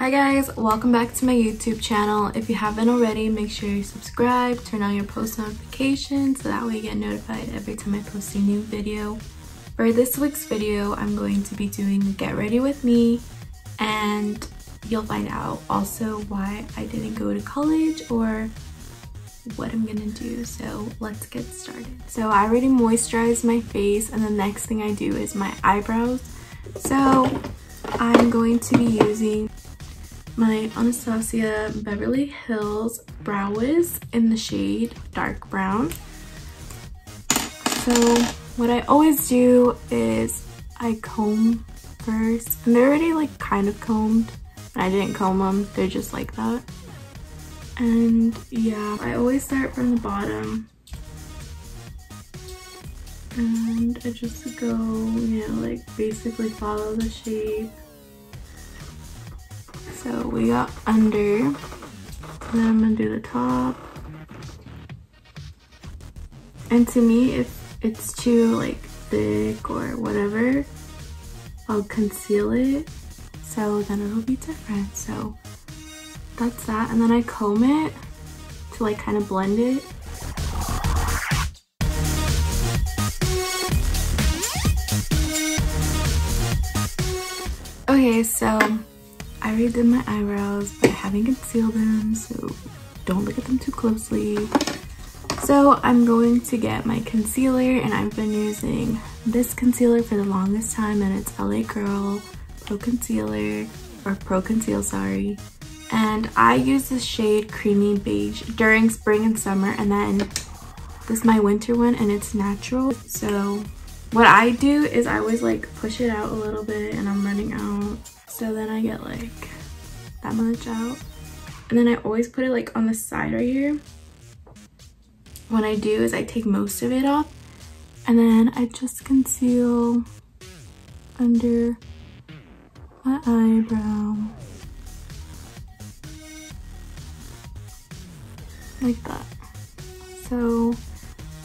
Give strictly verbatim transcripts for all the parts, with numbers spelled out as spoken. Hi guys, welcome back to my YouTube channel. If you haven't already, make sure you subscribe, turn on your post notifications so that way you get notified every time I post a new video. For this week's video, I'm going to be doing Get Ready With Me, and you'll find out also why I didn't go to college or what I'm gonna do. So let's get started. So I already moisturized my face, and the next thing I do is my eyebrows. So I'm going to be using my Anastasia Beverly Hills Brow Wiz in the shade dark brown. So what I always do is I comb first, and they're already like kind of combed. I didn't comb them, they're just like that. And yeah, I always start from the bottom and I just go, you know, like basically follow the shape. So we got under, and then I'm gonna do the top. And to me, if it's too like thick or whatever, I'll conceal it, so then it'll be different. So that's that, and then I comb it to like kind of blend it. Okay, so I redid my eyebrows, but I haven't concealed them, so don't look at them too closely. So I'm going to get my concealer, and I've been using this concealer for the longest time, and it's L A Girl Pro Concealer, or Pro Conceal, sorry. And I use the shade Creamy Beige during spring and summer, and then this is my winter one, and it's Natural. So what I do is I always like push it out a little bit, and I'm running out, so then I get like that much out, and then I always put it like on the side right here. What I do is I take most of it off, and then I just conceal under my eyebrow. Like that. So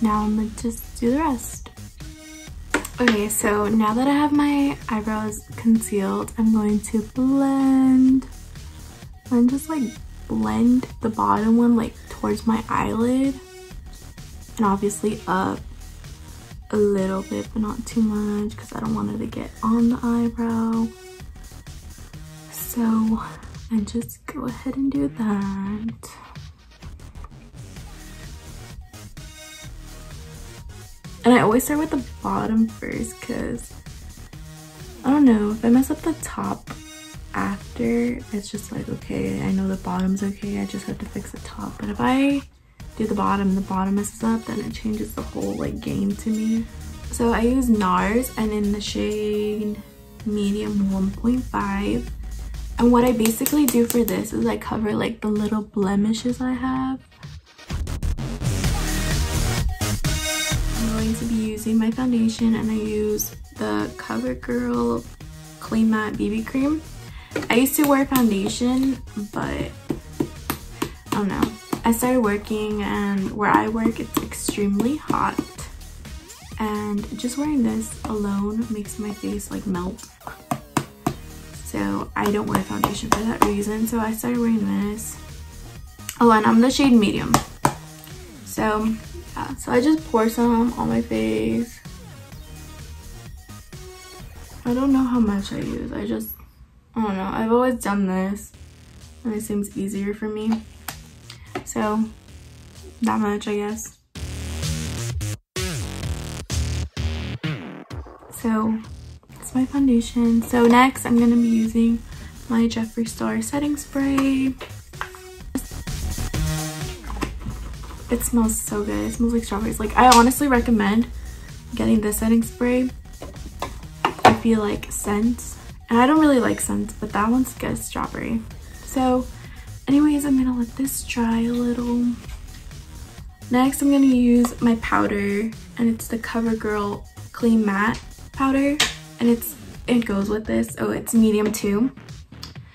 now I'm gonna just do the rest. Okay, so now that I have my eyebrows concealed, I'm going to blend and just like blend the bottom one like towards my eyelid, and obviously up a little bit, but not too much because I don't want it to get on the eyebrow. So I just go ahead and do that. And I always start with the bottom first because, I don't know, if I mess up the top after, it's just like, okay, I know the bottom's okay, I just have to fix the top. But if I do the bottom, the bottom messes up, then it changes the whole like game to me. So I use NARS, and in the shade medium one point five. And what I basically do for this is I cover like the little blemishes I have. To be using my foundation, and I use the CoverGirl Clean Matte B B Cream. I used to wear foundation, but I don't know. I started working, and where I work it's extremely hot, and just wearing this alone makes my face like melt. So I don't wear foundation for that reason, so I started wearing this. Oh, and I'm in the shade medium. So yeah, so I just pour some on my face. I don't know how much I use. I just, I don't know. I've always done this, and it seems easier for me. So that much, I guess. So that's my foundation. So next, I'm gonna be using my Jeffree Star setting spray. It smells so good. It smells like strawberries. Like, I honestly recommend getting this setting spray if you like scents. And I don't really like scents, but that one's good, strawberry. So anyways, I'm gonna let this dry a little. Next, I'm gonna use my powder, and it's the CoverGirl Clean Matte powder, and it's it goes with this. Oh, it's medium too.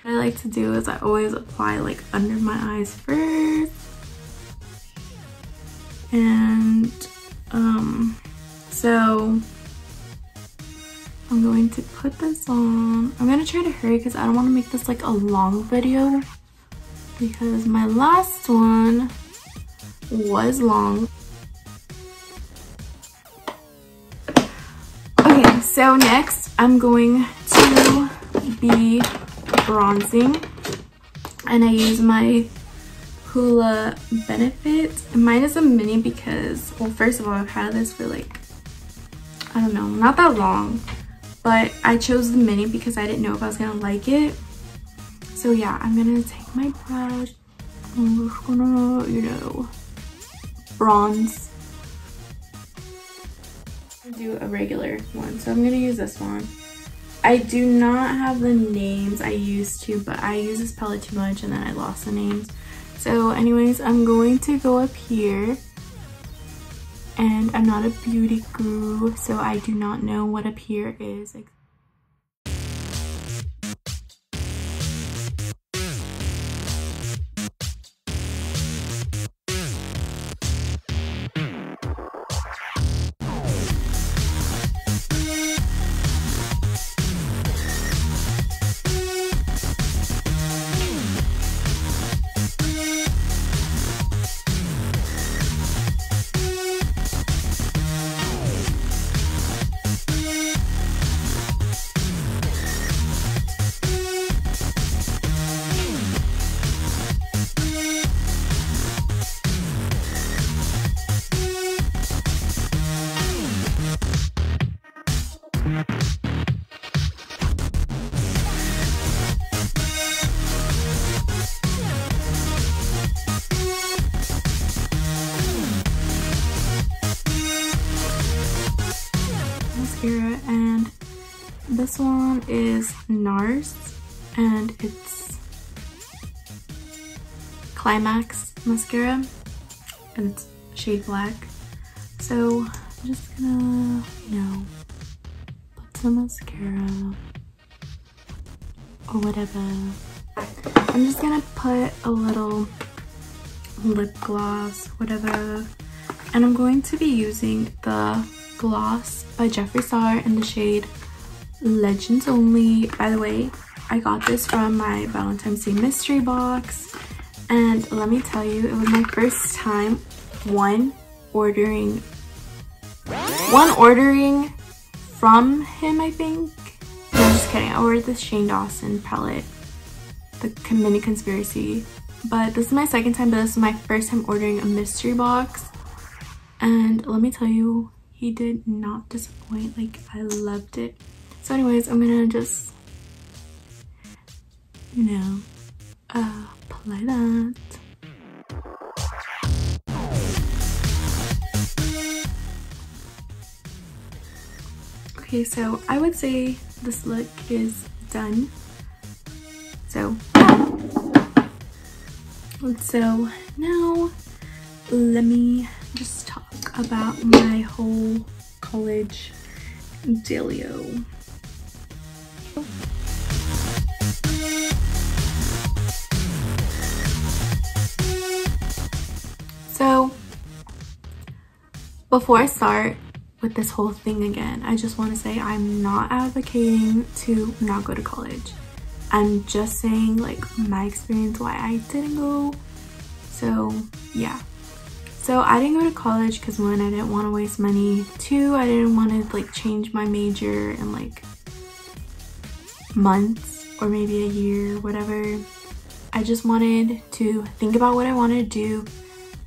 What I like to do is I always apply like under my eyes first. And um so I'm going to put this on. I'm gonna try to hurry because I don't want to make this like a long video, because my last one was long. Okay, so next I'm going to be bronzing, and I use my Hoola Benefit. Mine is a mini because, well, first of all, I've had this for like, I don't know, not that long, but I chose the mini because I didn't know if I was gonna like it. So yeah, I'm gonna take my brush, I'm just gonna, you know, bronze. Do a regular one, so I'm gonna use this one. I do not have the names I used to, but I use this palette too much and then I lost the names. So anyways, I'm going to go up here, and I'm not a beauty guru, so I do not know what up here is. And this one is NARS, and it's Climax mascara, and it's shade black. So I'm just gonna, you know, put some mascara or whatever. I'm just gonna put a little lip gloss, whatever, and I'm going to be using the gloss by Jeffree Star in the shade Legends Only. By the way, I got this from my Valentine's Day mystery box, and let me tell you, it was my first time one ordering one ordering from him, I think. No, I'm just kidding. I ordered this Shane Dawson palette, the Community Conspiracy, but this is my second time, but this is my first time ordering a mystery box, and let me tell you, he did not disappoint. Like, I loved it. So anyways, I'm gonna just, you know, uh, apply that. Okay, so I would say this look is done. So, so now let me just talk about my whole college dealio. So before I start with this whole thing again, I just want to say I'm not advocating to not go to college. I'm just saying, like, my experience, why I didn't go. So yeah. So I didn't go to college because, one, I didn't want to waste money. Two, I didn't want to like change my major in like months or maybe a year, whatever. I just wanted to think about what I wanted to do,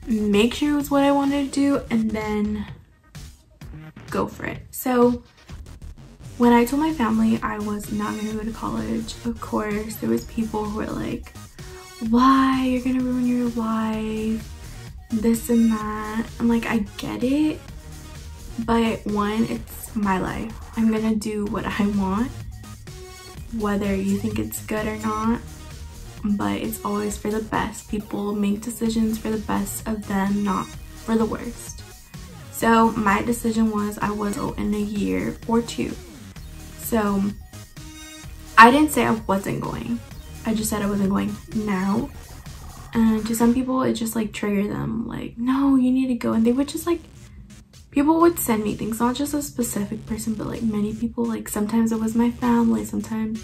make sure it was what I wanted to do, and then go for it. So when I told my family I was not going to go to college, of course, there was people who were like, why? You're going to ruin your life, this and that. I'm like, I get it, but one, it's my life. I'm gonna do what I want, whether you think it's good or not, but it's always for the best. People make decisions for the best of them, not for the worst. So my decision was I was out in a year or two. So I didn't say I wasn't going, I just said I wasn't going now. And to some people, it just like triggered them, like, no, you need to go. And they would just like people would send me things, not just a specific person, but like many people. Like sometimes it was my family, sometimes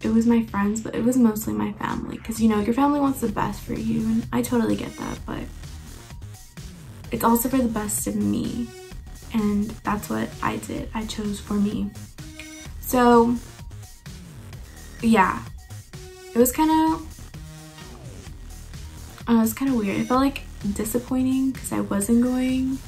it was my friends, but it was mostly my family, because you know, your family wants the best for you, and I totally get that, but it's also for the best of me, and that's what I did. I chose for me. So yeah, it was kind of uh, it was kind of weird. It felt like disappointing because I wasn't going,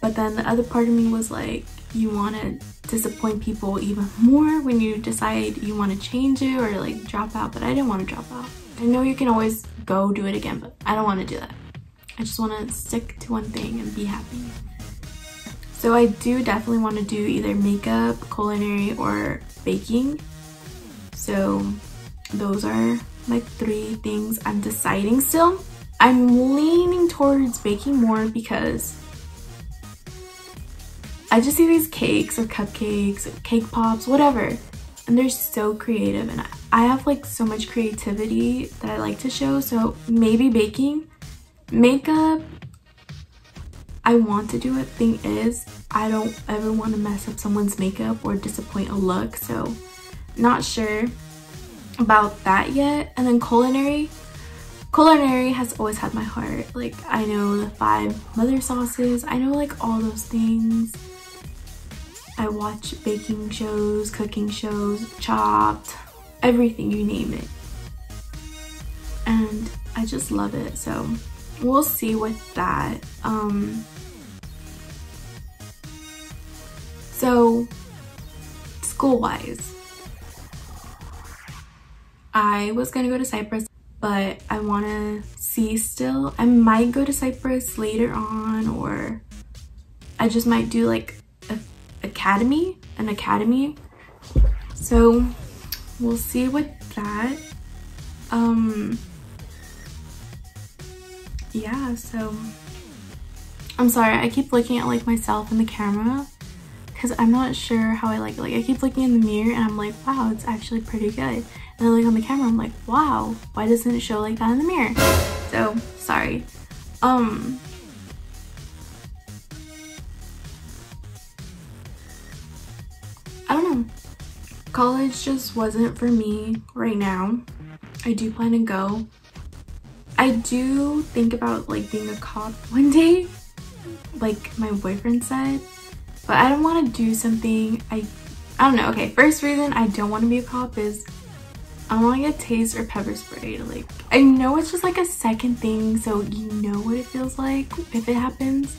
but then the other part of me was like, you want to disappoint people even more when you decide you want to change it or like drop out, but I didn't want to drop out. I know you can always go do it again, but I don't want to do that. I just want to stick to one thing and be happy. So I do definitely want to do either makeup, culinary, or baking. So those are my three things I'm deciding still. I'm leaning towards baking more because I just see these cakes or cupcakes, cake pops, whatever, and they're so creative, and I have like so much creativity that I like to show. So maybe baking. Makeup, I want to do it. Thing is, I don't ever want to mess up someone's makeup or disappoint a look, so not sure about that yet. And then culinary culinary has always had my heart. Like, I know the five mother sauces, I know like all those things. I watch baking shows, cooking shows, Chopped, everything, you name it, and I just love it. So we'll see with that. Um, so school-wise, I was gonna go to Cyprus, but I wanna see still. I might go to Cyprus later on, or I just might do like a academy, an academy. So we'll see with that. Um, yeah, so I'm sorry, I keep looking at like myself in the camera because I'm not sure how I like it. Like, I keep looking in the mirror and I'm like, wow, it's actually pretty good, and then like on the camera I'm like, wow, why doesn't it show like that in the mirror? So sorry. Um I don't know, college just wasn't for me right now. I do plan to go. I do think about like being a cop one day, like my boyfriend said, but I don't want to do something I I don't know. Okay, first reason I don't want to be a cop is I don't want to get tased or pepper sprayed. Like, I know it's just like a second thing, so you know what it feels like if it happens,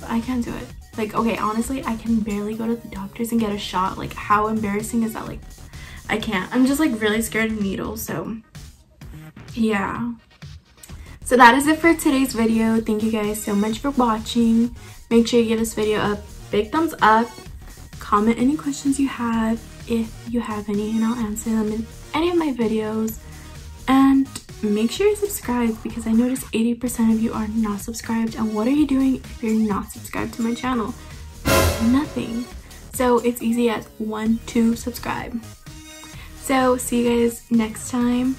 but I can't do it. Like, okay, honestly, I can barely go to the doctors and get a shot. Like, how embarrassing is that? Like, I can't. I'm just like really scared of needles, so yeah. So that is it for today's video. Thank you guys so much for watching. Make sure you give this video a big thumbs up. Comment any questions you have, if you have any, and I'll answer them in any of my videos. And make sure you subscribe, because I noticed eighty percent of you are not subscribed. And what are you doing if you're not subscribed to my channel? Nothing. So it's easy as one, two, subscribe. So see you guys next time.